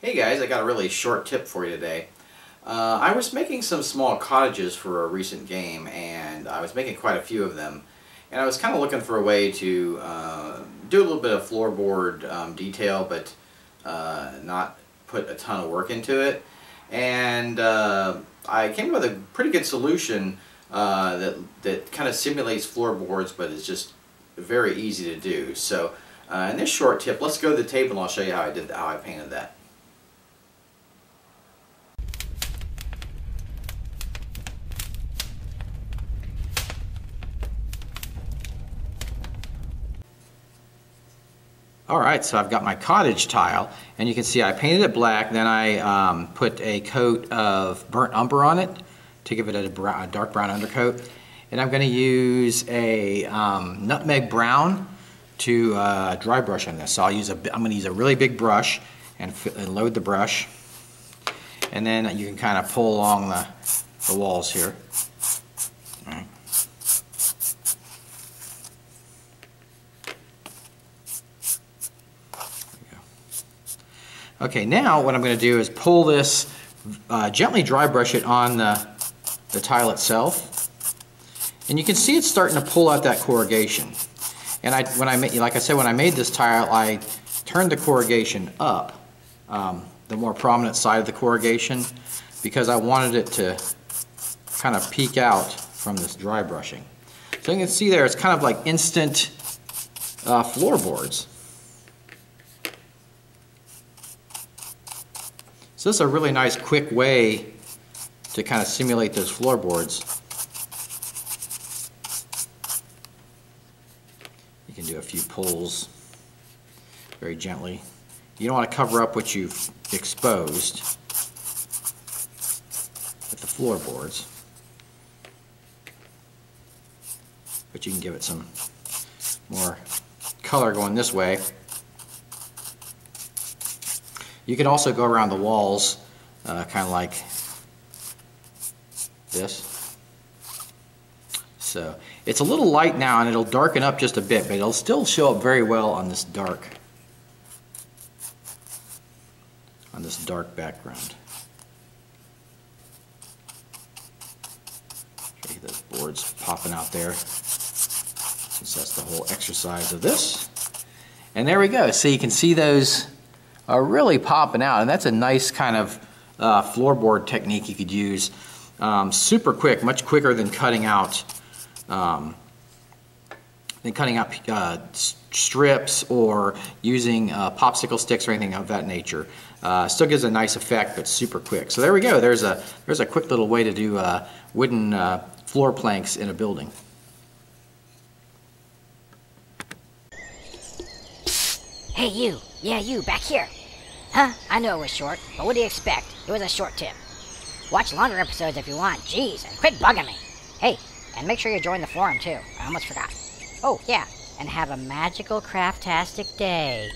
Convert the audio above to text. Hey guys, I got a really short tip for you today. I was making some small cottages for a recent game, and I was making quite a few of them. And I was kind of looking for a way to do a little bit of floorboard detail, but not put a ton of work into it. And I came up with a pretty good solution that kind of simulates floorboards, but it's just very easy to do. So in this short tip, let's go to the table and I'll show you how I painted that. Alright, so I've got my cottage tile, and you can see I painted it black, then I put a coat of burnt umber on it to give it a dark brown undercoat. And I'm going to use a nutmeg brown to dry brush on this. So I'm going to use a really big brush and load the brush. And then you can kind of pull along the walls here. All right. Okay, now what I'm going to do is pull this, gently dry brush it on the tile itself, and you can see it's starting to pull out that corrugation. And like I said, when I made this tile, I turned the corrugation up, the more prominent side of the corrugation, because I wanted it to kind of peek out from this dry brushing. So you can see there, it's kind of like instant floorboards. So this is a really nice quick way to kind of simulate those floorboards. You can do a few pulls very gently. You don't want to cover up what you've exposed with the floorboards, but you can give it some more color going this way. You can also go around the walls, kind of like this. So it's a little light now, and it'll darken up just a bit, but it'll still show up very well on this dark background. Okay, those boards popping out there, since that's the whole exercise of this. And there we go. So you can see those are really popping out, and that's a nice kind of floorboard technique you could use. Super quick, much quicker than cutting out strips or using popsicle sticks or anything of that nature. Still gives a nice effect, but super quick. So there we go. There's a quick little way to do wooden floor planks in a building. Hey you, yeah you, back here. Huh? I know it was short, but what do you expect? It was a short tip. Watch longer episodes if you want. Jeez, and quit bugging me. Hey, and make sure you join the forum too. I almost forgot. Oh, yeah, and have a magical craftastic day.